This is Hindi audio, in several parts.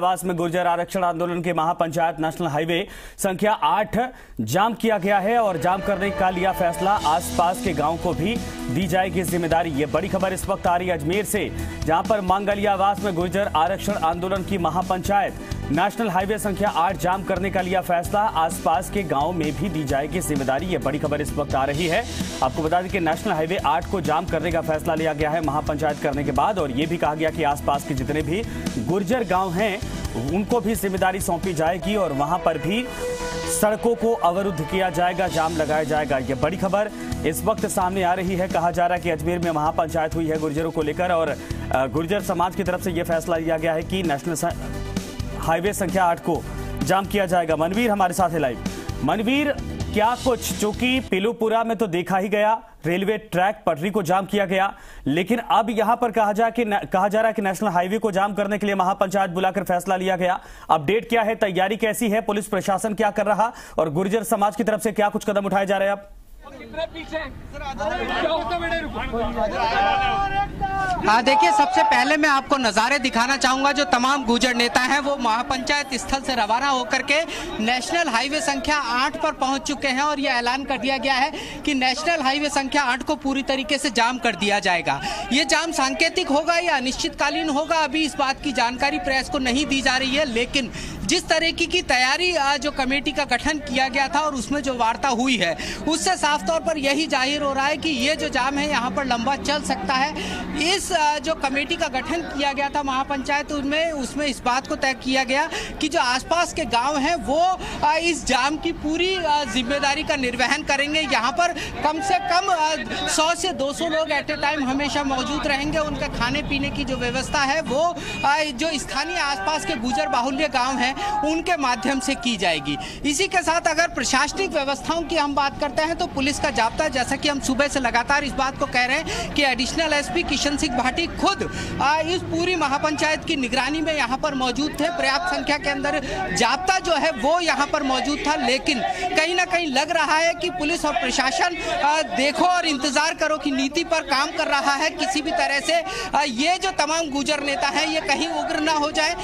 मांगलियावास में गुर्जर आरक्षण आंदोलन के महापंचायत नेशनल हाईवे संख्या 8 जाम किया गया है और जाम करने का लिया फैसला। आसपास के गांव को भी दी जाएगी जिम्मेदारी। ये बड़ी खबर इस वक्त आ रही है अजमेर से, जहां पर मांगलियावास में गुर्जर आरक्षण आंदोलन की महापंचायत नेशनल हाईवे संख्या 8 जाम करने का लिया फैसला। आसपास के गाँव में भी दी जाएगी जिम्मेदारी। ये बड़ी खबर इस वक्त आ रही है। आपको बता दें कि नेशनल हाईवे 8 को जाम करने का फैसला लिया गया है महापंचायत करने के बाद, और ये भी कहा गया कि आसपास के जितने भी गुर्जर गाँव हैं उनको भी जिम्मेदारी सौंपी जाएगी और वहां पर भी सड़कों को अवरुद्ध किया जाएगा, जाम लगाया जाएगा। यह बड़ी खबर इस वक्त सामने आ रही है। कहा जा रहा है कि अजमेर में महापंचायत हुई है गुर्जरों को लेकर, और गुर्जर समाज की तरफ से यह फैसला लिया गया है कि नेशनल हाईवे संख्या 8 को जाम किया जाएगा। मनवीर हमारे साथ है लाइव। मनवीर, क्या कुछ, चूंकि पिलूपुरा में तो देखा ही गया रेलवे ट्रैक पटरी को जाम किया गया, लेकिन अब यहां पर कहा जा रहा है कि नेशनल हाईवे को जाम करने के लिए महापंचायत बुलाकर फैसला लिया गया। अपडेट क्या है, तैयारी कैसी है, पुलिस प्रशासन क्या कर रहा और गुर्जर समाज की तरफ से क्या कुछ कदम उठाए जा रहे हैं? देखिए, सबसे पहले मैं आपको नज़ारे दिखाना चाहूंगा। जो तमाम गुर्जर नेता हैं वो महापंचायत स्थल से रवाना होकर के नेशनल हाईवे संख्या 8 पर पहुंच चुके हैं और यह ऐलान कर दिया गया है कि नेशनल हाईवे संख्या 8 को पूरी तरीके से जाम कर दिया जाएगा। ये जाम सांकेतिक होगा या अनिश्चितकालीन होगा, अभी इस बात की जानकारी प्रेस को नहीं दी जा रही है, लेकिन जिस तरीके की तैयारी जो कमेटी का गठन किया गया था और उसमें जो वार्ता हुई है उससे साफ तौर पर यही जाहिर हो रहा है कि ये जो जाम है यहाँ पर लंबा चल सकता है। इस जो कमेटी का गठन किया गया था महापंचायत में, उसमें इस बात को तय किया गया कि जो आसपास के गांव हैं वो इस जाम की पूरी जिम्मेदारी का निर्वहन करेंगे। यहाँ पर कम से कम 100 से 200 लोग एट ए टाइम हमेशा मौजूद रहेंगे। उनका खाने पीने की जो व्यवस्था है वो जो स्थानीय आसपास के गुर्जर बाहुल्य गाँव हैं उनके माध्यम से की जाएगी। इसी के साथ अगर प्रशासनिक व्यवस्थाओं की हम बात करते हैं तो पुलिस का जाब्ता, जैसा कि हम सुबह से लगातार इस बात को कह रहे हैं कि एडिशनल एसपी किशन सिंह भाटी खुद इस पूरी महापंचायत की निगरानी में यहाँ पर मौजूद थे। पर्याप्त संख्या के अंदर जाब्ता जो है वो यहाँ पर मौजूद था, लेकिन कहीं ना कहीं लग रहा है कि पुलिस और प्रशासन देखो और इंतजार करो की नीति पर काम कर रहा है। किसी भी तरह से ये जो तमाम गुर्जर नेता है ये कहीं उग्र ना हो जाए,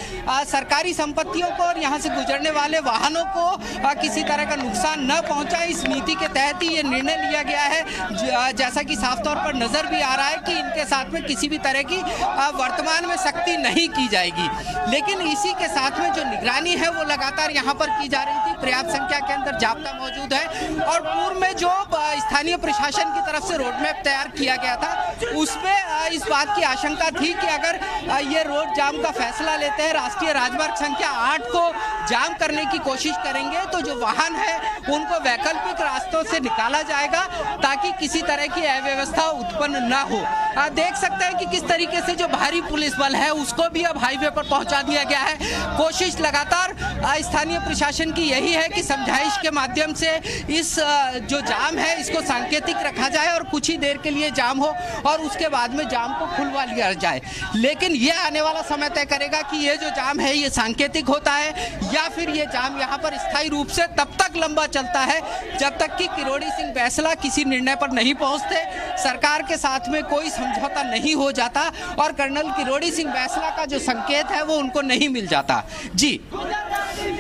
सरकारी संपत्तियों को और यहाँ से गुजरने वाले वाहनों को किसी तरह का नुकसान न पहुंचाए, इस नीति के तहत ही ये निर्णय लिया गया है। जैसा कि साफ तौर पर नजर भी आ रहा है कि इनके साथ में किसी भी तरह की वर्तमान में सख्ती नहीं की जाएगी, लेकिन इसी के साथ में जो निगरानी है वो लगातार यहाँ पर की जा रही थी। पर्याप्त संख्या के अंदर जाब्ता मौजूद है और पूर्व में जो स्थानीय प्रशासन की तरफ से रोडमैप तैयार किया गया था उसमें इस बात की आशंका थी कि अगर ये रोड जाम का फैसला लेते हैं, राष्ट्रीय राजमार्ग संख्या 8 को जाम करने की कोशिश करेंगे तो जो वाहन है उनको वैकल्पिक रास्तों से निकाला जाएगा ताकि किसी तरह की अव्यवस्था उत्पन्न ना हो। देख सकते हैं कि किस तरीके से जो भारी पुलिस बल है उसको भी अब हाईवे पर पहुंचा दिया गया है। कोशिश लगातार स्थानीय प्रशासन की यही है कि समझाइश के माध्यम से इस जो जाम है इसको सांकेतिक रखा जाए और कुछ ही देर के लिए जाम हो और उसके बाद में जाम को खुलवा लिया जाए, लेकिन यह आने वाला समय तय करेगा कि ये जो जाम है ये सांकेतिक होता है या फिर ये जाम यहाँ पर स्थायी रूप से तब तक लंबा चलता है जब तक कि किरोड़ी सिंह बैंसला किसी निर्णय पर नहीं पहुँचते, सरकार के साथ में कोई समझौता नहीं हो जाता और कर्नल किरोड़ी सिंह बैंसला का जो संकेत है वो उनको नहीं मिल जाता। जी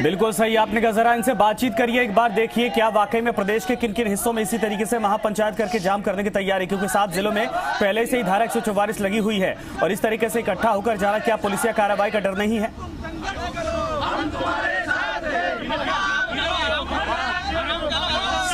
बिल्कुल सही आपने कहा। जरा इनसे बातचीत करिए, एक बार देखिए क्या वाकई में प्रदेश के किन किन हिस्सों में इसी तरीके से महापंचायत करके जाम करने की तैयारी, क्योंकि 7 जिलों में पहले से ही धारा 144 लगी हुई है और इस तरीके से इकट्ठा होकर जाना, क्या पुलिसिया कार्रवाई का डर नहीं है?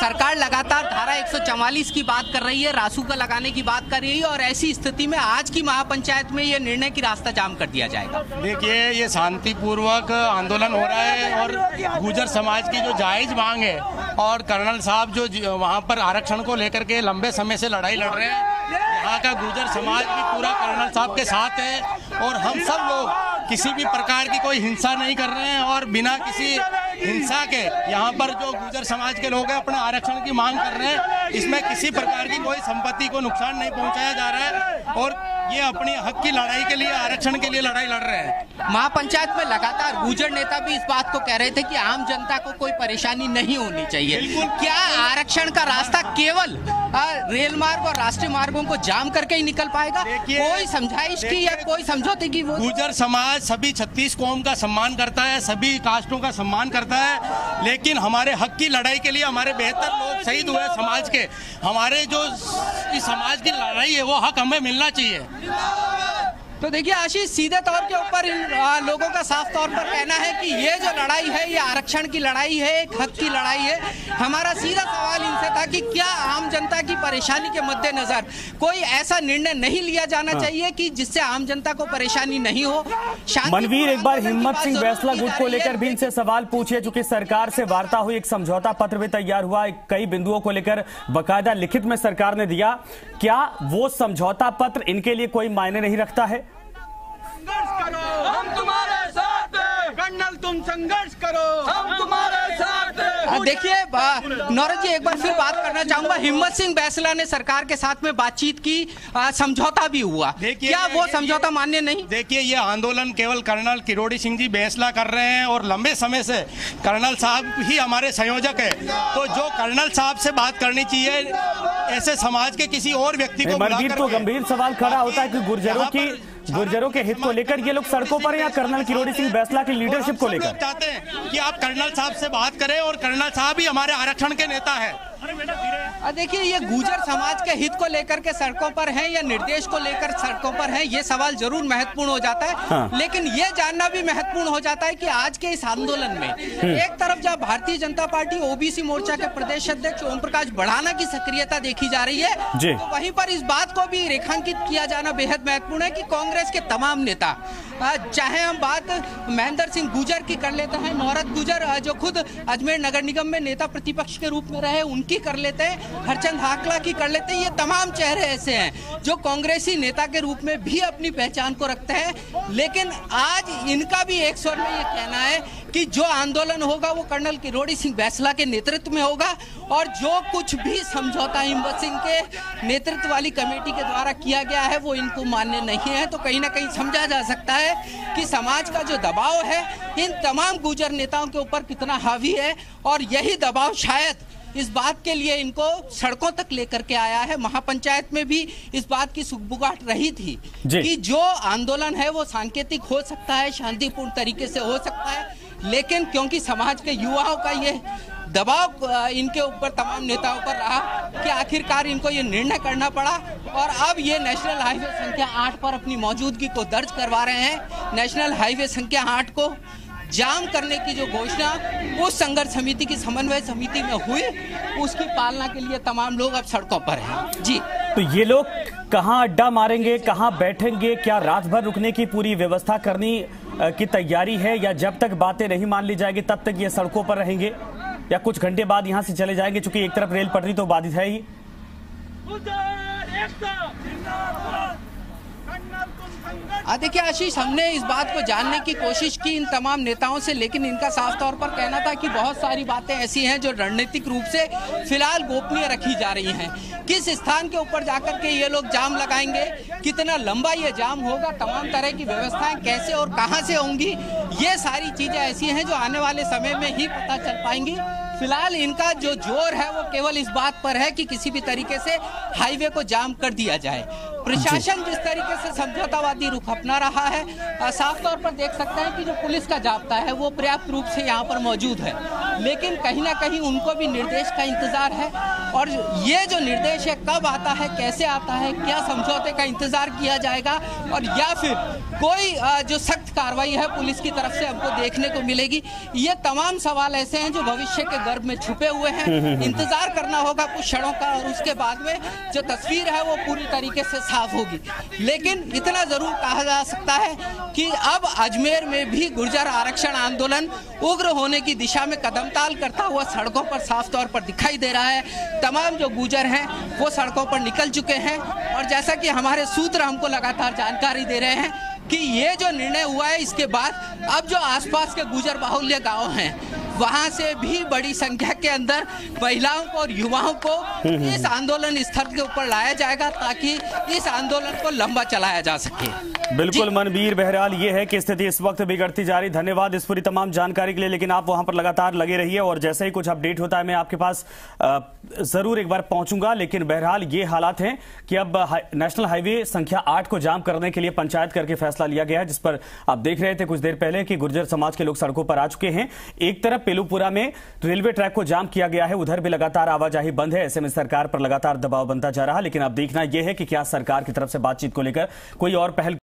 सरकार लगातार धारा 144 की बात कर रही है, रासुका लगाने की बात कर रही है और ऐसी स्थिति में आज की महापंचायत में यह निर्णय की रास्ता जाम कर दिया जाएगा। देखिए, ये शांतिपूर्वक आंदोलन हो रहा है और गुर्जर समाज की जो जायज मांग है और कर्नल साहब जो वहाँ पर आरक्षण को लेकर के लंबे समय से लड़ाई लड़ रहे हैं, यहाँ का गुर्जर समाज भी पूरा कर्नल साहब के साथ है और हम सब लोग किसी भी प्रकार की कोई हिंसा नहीं कर रहे हैं और बिना किसी हिंसा के यहाँ पर जो गुर्जर समाज के लोग हैं अपना आरक्षण की मांग कर रहे हैं। इसमें किसी प्रकार की कोई संपत्ति को नुकसान नहीं पहुँचाया जा रहा है और ये अपनी हक की लड़ाई के लिए, आरक्षण के लिए लड़ाई लड़ रहे हैं। महापंचायत में लगातार गुर्जर नेता भी इस बात को कह रहे थे कि आम जनता को कोई परेशानी नहीं होनी चाहिए। क्या आरक्षण का रास्ता केवल रेल मार्ग और राष्ट्रीय मार्गों को जाम करके ही निकल पाएगा? कोई समझाइश की या कोई समझौते की? गुर्जर समाज सभी 36 कौम का सम्मान करता है, सभी कास्टों का सम्मान करता है, लेकिन हमारे हक की लड़ाई के लिए हमारे 72 लोग शहीद हुए समाज के। हमारे जो इस समाज की लड़ाई है वो हक हमें मिलना चाहिए। तो देखिए आशीष, सीधे तौर के ऊपर इन लोगों का साफ तौर पर कहना है कि ये जो लड़ाई है ये आरक्षण की लड़ाई है, एक हक की लड़ाई है। हमारा सीधा सवाल इनसे था कि क्या आम जनता की परेशानी के मद्देनजर कोई ऐसा निर्णय नहीं लिया जाना चाहिए कि जिससे आम जनता को परेशानी नहीं हो? मनवीर, एक बार हिम्मत सिंह बैंसला गुट को लेकर भी इनसे सवाल पूछे, चूंकि सरकार से वार्ता हुई, एक समझौता पत्र भी तैयार हुआ, कई बिंदुओं को लेकर बाकायदा लिखित में सरकार ने दिया। क्या वो समझौता पत्र इनके लिए कोई मायने नहीं रखता है? हम तुम्हारे साथ हैं कर्नल, तुम संघर्ष करो, हम तुम्हारे साथ हैं। देखिए नौरत जी, एक बार फिर बात करना चाहूंगा, हिम्मत सिंह बैंसला ने सरकार के साथ में बातचीत की, समझौता भी हुआ, क्या वो समझौता मान्य नहीं? देखिए ये आंदोलन केवल कर्नल किरोड़ी सिंह जी बैंसला कर रहे हैं और लंबे समय से कर्नल साहब ही हमारे संयोजक है, तो जो कर्नल साहब से बात करनी चाहिए, ऐसे समाज के किसी और व्यक्ति को। तो गंभीर सवाल खड़ा होता है कि गुर्जरों के हित को लेकर ये लोग सड़कों पर, या कर्नल किरोड़ी सिंह बैंसला की लीडरशिप को लेकर चाहते हैं कि आप कर्नल साहब से बात करें, और कर्नल साहब ही हमारे आरक्षण के नेता है। देखिए ये गुर्जर समाज के हित को लेकर के सड़कों पर हैं या निर्देश को लेकर सड़कों पर हैं, ये सवाल जरूर महत्वपूर्ण हो जाता है। हाँ। लेकिन ये जानना भी महत्वपूर्ण हो जाता है कि आज के इस आंदोलन में एक तरफ जहां भारतीय जनता पार्टी ओबीसी मोर्चा के प्रदेश अध्यक्ष ओम प्रकाश बढ़ाना की सक्रियता देखी जा रही है, तो वहीं पर इस बात को भी रेखांकित किया जाना बेहद महत्वपूर्ण है कि कांग्रेस के तमाम नेता, चाहे हम बात महेंद्र सिंह गुर्जर की कर लेते हैं, नौरत गुर्जर जो खुद अजमेर नगर निगम में नेता प्रतिपक्ष के रूप में रहे उनकी कर लेते हैं, हरचंद हाकला की कर लेते हैं, ये तमाम चेहरे ऐसे हैं जो कांग्रेसी नेता के रूप में भी अपनी पहचान को रखते हैं, लेकिन आज इनका भी एक स्वर में ये कहना है कि जो आंदोलन होगा वो कर्नल किरोड़ी सिंह बैंसला के नेतृत्व में होगा, और जो कुछ भी समझौता हिम्मत सिंह के नेतृत्व वाली कमेटी के द्वारा किया गया है वो इनको मान्य नहीं है। तो कहीं ना कहीं समझा जा सकता है कि समाज का जो दबाव है इन तमाम गुर्जर नेताओं के ऊपर कितना हावी है, और यही दबाव शायद इस बात के लिए इनको सड़कों तक लेकर के आया है। महापंचायत में भी इस बात की सुगबुगाहट रही थी कि जो आंदोलन है वो सांकेतिक हो सकता है, शांतिपूर्ण तरीके से हो सकता है, लेकिन क्योंकि समाज के युवाओं का ये दबाव इनके ऊपर तमाम नेताओं पर रहा कि आखिरकार इनको ये निर्णय करना पड़ा, और अब ये नेशनल हाईवे संख्या 8 पर अपनी मौजूदगी को दर्ज करवा रहे हैं। नेशनल हाईवे संख्या 8 को जाम करने की जो घोषणा उस संघर्ष समिति की समन्वय समिति में हुई, उसकी पालना के लिए तमाम लोग अब सड़कों पर हैं। जी, तो ये लोग कहाँ अड्डा मारेंगे, कहाँ बैठेंगे, क्या रात भर रुकने की पूरी व्यवस्था करने की तैयारी है, या जब तक बातें नहीं मान ली जाएगी तब तक ये सड़कों पर रहेंगे, या कुछ घंटे बाद यहाँ से चले जाएंगे, चूंकि एक तरफ रेल पटरी तो बाधित है ही। देखिए आशीष, हमने इस बात को जानने की कोशिश की इन तमाम नेताओं से, लेकिन इनका साफ तौर पर कहना था कि बहुत सारी बातें ऐसी हैं जो रणनीतिक रूप से फिलहाल गोपनीय रखी जा रही हैं। किस स्थान के ऊपर जाकर के ये लोग जाम लगाएंगे, कितना लंबा ये जाम होगा, तमाम तरह की व्यवस्थाएं कैसे और कहाँ से होंगी, ये सारी चीज़ें ऐसी हैं जो आने वाले समय में ही पता चल पाएंगी। फिलहाल इनका जो जोर है वो केवल इस बात पर है कि किसी भी तरीके से हाईवे को जाम कर दिया जाए। प्रशासन जिस तरीके से समझौतावादी रुख अपना रहा है, साफ तौर पर देख सकते हैं कि जो पुलिस का जाब्ता है वो पर्याप्त रूप से यहाँ पर मौजूद है, लेकिन कहीं ना कहीं उनको भी निर्देश का इंतजार है, और ये जो निर्देश है कब आता है, कैसे आता है, क्या समझौते का इंतजार किया जाएगा, और या फिर कोई जो सख्त कार्रवाई है पुलिस की तरफ से हमको देखने को मिलेगी, ये तमाम सवाल ऐसे हैं जो भविष्य के गर्भ में छुपे हुए हैं। इंतजार करना होगा कुछ क्षणों का, और उसके बाद में जो तस्वीर है वो पूरी तरीके से होगी, लेकिन इतना जरूर कहा जा सकता है कि अब अजमेर में भी गुर्जर आरक्षण आंदोलन उग्र होने की दिशा में कदम ताल करता हुआ सड़कों पर साफ तौर पर दिखाई दे रहा है। तमाम जो गुर्जर हैं वो सड़कों पर निकल चुके हैं, और जैसा कि हमारे सूत्र हमको लगातार जानकारी दे रहे हैं कि ये जो निर्णय हुआ है इसके बाद अब जो आसपास के गुर्जर बाहुल्य गांव हैं वहां से भी बड़ी संख्या के अंदर महिलाओं को और युवाओं को इस आंदोलन स्थल के ऊपर लाया जाएगा ताकि इस आंदोलन को लंबा चलाया जा सके। बिल्कुल मनवीर, बहरहाल ये है कि स्थिति इस वक्त बिगड़ती जा रही। धन्यवाद इस पूरी तमाम जानकारी के लिए, लेकिन आप वहां पर लगातार लगे रहिए और जैसे ही कुछ अपडेट होता है मैं आपके पास जरूर एक बार पहुंचूंगा। लेकिन बहरहाल ये हालात हैं कि अब नेशनल हाईवे संख्या 8 को जाम करने के लिए पंचायत करके फैसला लिया गया है, जिस पर आप देख रहे थे कुछ देर पहले कि गुर्जर समाज के लोग सड़कों पर आ चुके हैं। एक तरफ पिलुपुरा में रेलवे ट्रैक को जाम किया गया है, उधर भी लगातार आवाजाही बंद है। ऐसे में सरकार पर लगातार दबाव बनता जा रहा है, लेकिन अब देखना यह है कि क्या सरकार की तरफ से बातचीत को लेकर कोई और पहल